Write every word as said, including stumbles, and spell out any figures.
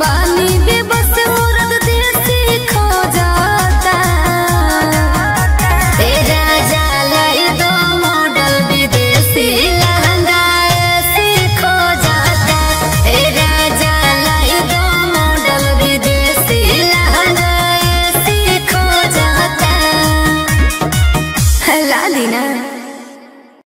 बानी बेबस।